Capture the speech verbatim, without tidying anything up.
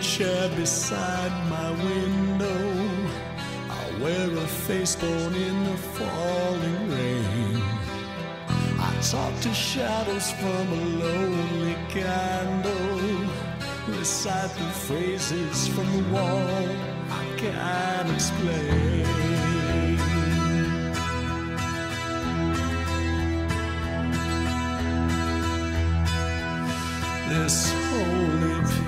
chair beside my window. I wear a face born in the falling rain. I talk to shadows from a lonely candle, recite the phrases from the wall I can't explain. This holy